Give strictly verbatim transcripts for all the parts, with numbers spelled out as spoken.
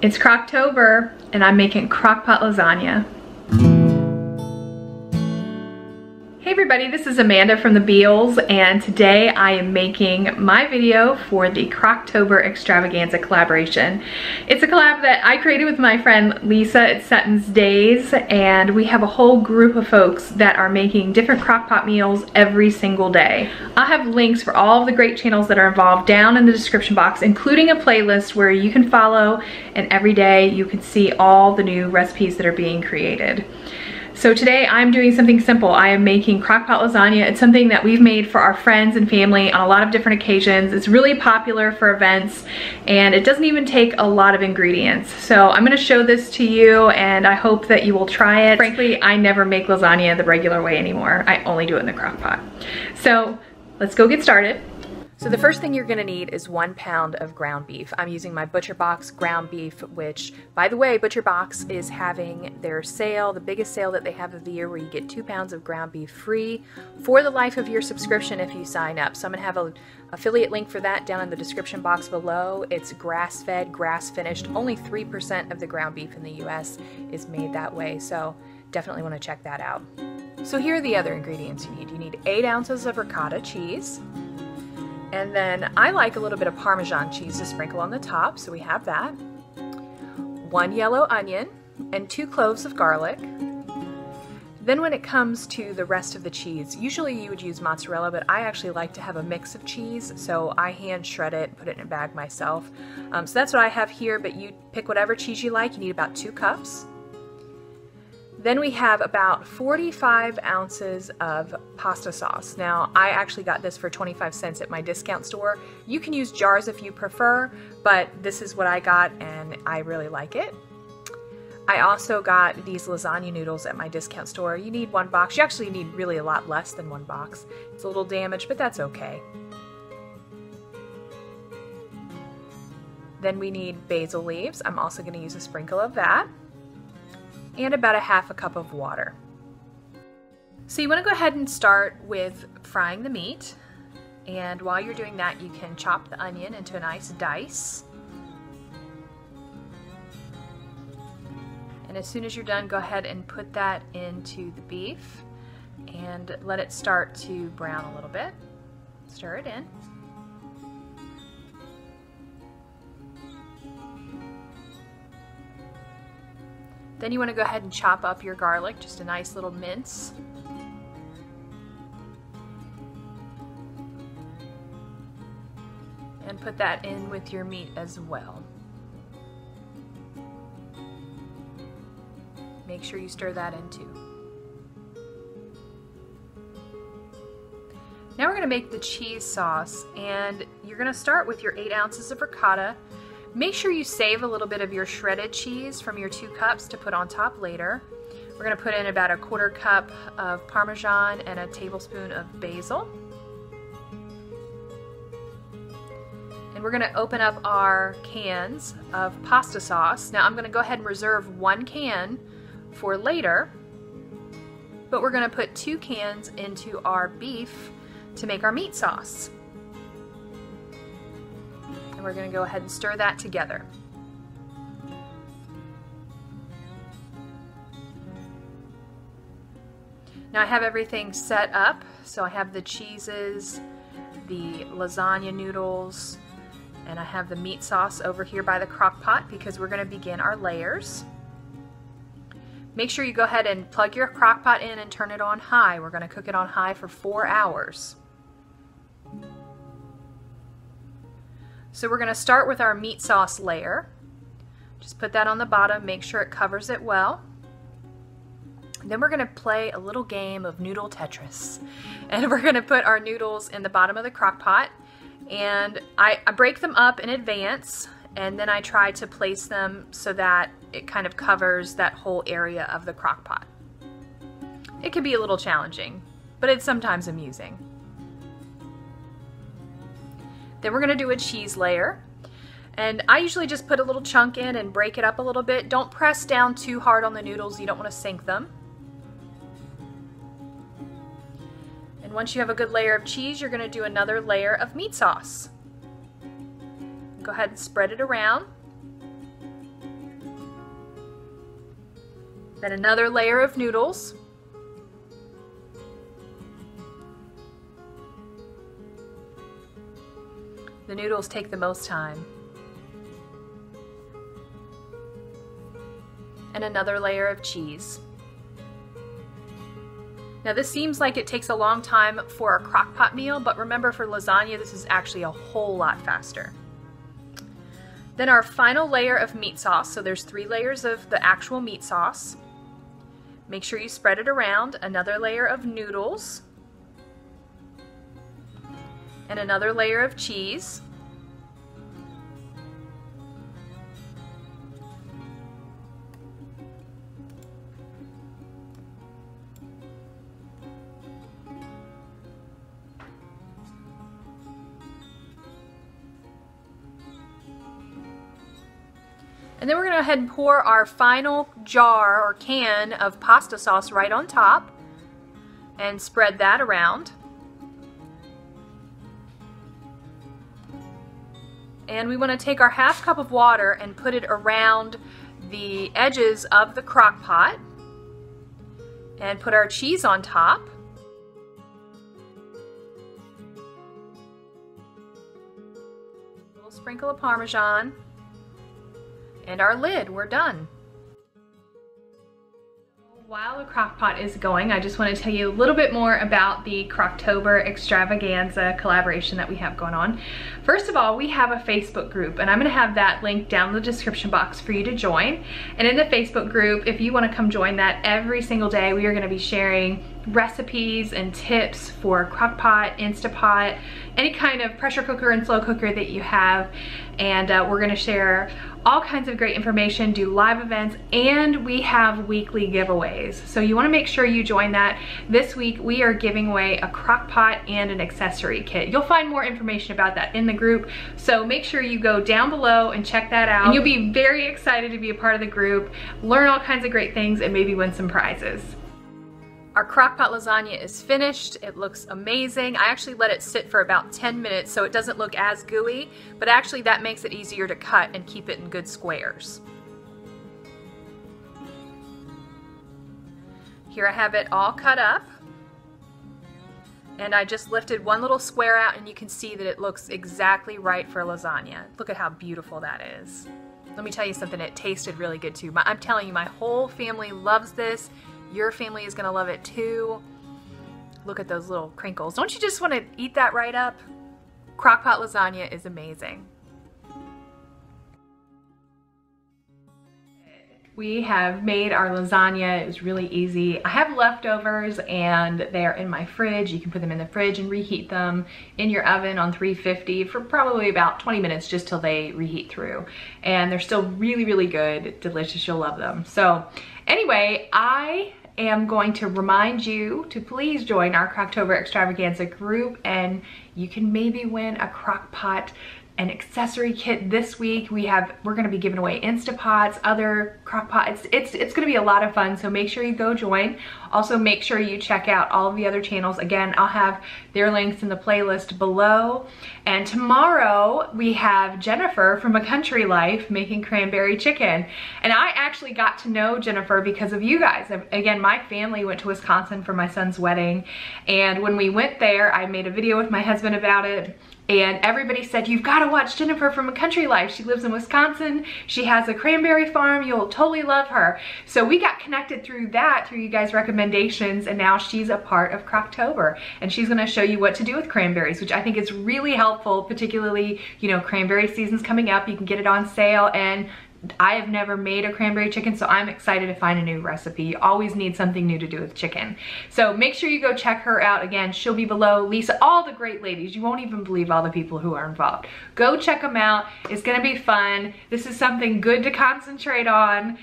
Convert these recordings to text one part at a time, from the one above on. It's Crocktober, and I'm making crockpot lasagna. Hey everybody, this is Amanda from The Beatles, and today I am making my video for the Crocktober Extravaganza collaboration. It's a collab that I created with my friend Leisa at Suttons Daze, and we have a whole group of folks that are making different crockpot meals every single day. I'll have links for all of the great channels that are involved down in the description box, including a playlist where you can follow, and every day you can see all the new recipes that are being created. So today I'm doing something simple. I am making crockpot lasagna. It's something that we've made for our friends and family on a lot of different occasions. It's really popular for events, and it doesn't even take a lot of ingredients. So I'm gonna show this to you, and I hope that you will try it. Frankly, I never make lasagna the regular way anymore. I only do it in the crockpot. So let's go get started. So the first thing you're gonna need is one pound of ground beef. I'm using my ButcherBox ground beef, which, by the way, ButcherBox is having their sale, the biggest sale that they have of the year, where you get two pounds of ground beef free for the life of your subscription if you sign up. So I'm gonna have an affiliate link for that down in the description box below. It's grass-fed, grass-finished. Only three percent of the ground beef in the U S is made that way, so definitely wanna check that out. So here are the other ingredients you need. You need eight ounces of ricotta cheese, and then I like a little bit of Parmesan cheese to sprinkle on the top, so we have that. One yellow onion and two cloves of garlic. Then when it comes to the rest of the cheese, usually you would use mozzarella, but I actually like to have a mix of cheese, so I hand shred it, put it in a bag myself. Um, so that's what I have here, but you pick whatever cheese you like. You need about two cups. Then we have about forty-five ounces of pasta sauce. Now, I actually got this for twenty-five cents at my discount store. You can use jars if you prefer, but this is what I got, and I really like it. I also got these lasagna noodles at my discount store. You need one box. You actually need really a lot less than one box. It's a little damaged, but that's okay. Then we need basil leaves. I'm also gonna use a sprinkle of that, and about a half a cup of water. So you want to go ahead and start with frying the meat, and while you're doing that, you can chop the onion into a nice dice. And as soon as you're done, go ahead and put that into the beef and let it start to brown a little bit. Stir it in. Then you want to go ahead and chop up your garlic, just a nice little mince. And put that in with your meat as well. Make sure you stir that in too. Now we're going to make the cheese sauce, and you're going to start with your eight ounces of ricotta. Make sure you save a little bit of your shredded cheese from your two cups to put on top later. We're going to put in about a quarter cup of Parmesan and a tablespoon of basil. And we're going to open up our cans of pasta sauce. Now I'm going to go ahead and reserve one can for later, but we're going to put two cans into our beef to make our meat sauce. And we're going to go ahead and stir that together. Now I have everything set up. So I have the cheeses, the lasagna noodles, and I have the meat sauce over here by the crock pot, because we're going to begin our layers. Make sure you go ahead and plug your crock pot in and turn it on high. We're going to cook it on high for four hours. So we're going to start with our meat sauce layer. Just put that on the bottom, make sure it covers it well. And then we're going to play a little game of noodle Tetris. And we're going to put our noodles in the bottom of the crock pot. And I, I break them up in advance, and then I try to place them so that it kind of covers that whole area of the crock pot. It can be a little challenging, but it's sometimes amusing. Then we're going to do a cheese layer, and I usually just put a little chunk in and break it up a little bit. Don't press down too hard on the noodles, you don't want to sink them. And once you have a good layer of cheese, you're going to do another layer of meat sauce. Go ahead and spread it around. Then another layer of noodles. The noodles take the most time. And another layer of cheese. Now this seems like it takes a long time for a crock pot meal, but remember for lasagna this is actually a whole lot faster. Then our final layer of meat sauce. So there's three layers of the actual meat sauce. Make sure you spread it around. Another layer of noodles. And another layer of cheese. And then we're going to go ahead and pour our final jar or can of pasta sauce right on top and spread that around. And we want to take our half cup of water and put it around the edges of the crock pot and put our cheese on top. A little sprinkle of Parmesan. And our lid, we're done. While the crock pot is going, I just want to tell you a little bit more about the Crocktober Extravaganza collaboration that we have going on. First of all, we have a Facebook group, and I'm going to have that link down in the description box for you to join. And in the Facebook group, if you want to come join that, every single day we are going to be sharing recipes and tips for crock pot, Instant Pot, any kind of pressure cooker and slow cooker that you have. And uh, we're going to share all kinds of great information, do live events, and we have weekly giveaways. So you want to make sure you join that. This week we are giving away a crock pot and an accessory kit. You'll find more information about that in the group. So make sure you go down below and check that out. And you'll be very excited to be a part of the group, learn all kinds of great things, and maybe win some prizes. Our crockpot lasagna is finished. It looks amazing. I actually let it sit for about ten minutes so it doesn't look as gooey, but actually that makes it easier to cut and keep it in good squares. Here I have it all cut up, and I just lifted one little square out and you can see that it looks exactly right for lasagna. Look at how beautiful that is. Let me tell you something, it tasted really good too. My, I'm telling you, my whole family loves this. Your family is going to love it too. Look at those little crinkles. Don't you just want to eat that right up? Crockpot lasagna is amazing. We have made our lasagna. It was really easy. I have leftovers and they're in my fridge. You can put them in the fridge and reheat them in your oven on three fifty for probably about twenty minutes just till they reheat through. And they're still really, really good, delicious, you'll love them. So anyway, I am going to remind you to please join our Crocktober Extravaganza group and you can maybe win a crock pot, an accessory kit this week. We have, we're gonna be giving away Instant Pots, other crock pots. It's, it's, it's gonna be a lot of fun, so make sure you go join. Also make sure you check out all of the other channels. Again, I'll have their links in the playlist below. And tomorrow we have Jennifer from A Country Life making cranberry chicken. And I actually got to know Jennifer because of you guys. Again, my family went to Wisconsin for my son's wedding. And when we went there, I made a video with my husband about it. And everybody said, you've got to watch Jennifer from A Country Life. She lives in Wisconsin. She has a cranberry farm. You'll totally love her. So we got connected through that, through you guys' recommendations, and now she's a part of Crocktober. And she's going to show you what to do with cranberries, which I think is really helpful, particularly, you know, cranberry season's coming up. You can get it on sale, and I have never made a cranberry chicken, so I'm excited to find a new recipe. You always need something new to do with chicken. So make sure you go check her out. Again, she'll be below. Lisa, all the great ladies. You won't even believe all the people who are involved. Go check them out. It's going to be fun. This is something good to concentrate on.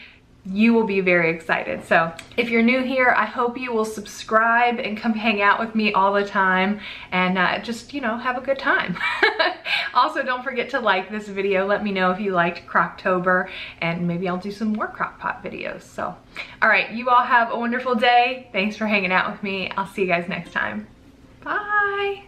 You will be very excited. So if you're new here, I hope you will subscribe and come hang out with me all the time and uh, just, you know, have a good time. Also, don't forget to like this video. Let me know if you liked Crocktober, and maybe I'll do some more crock pot videos. So, all right, you all have a wonderful day. Thanks for hanging out with me. I'll see you guys next time. Bye.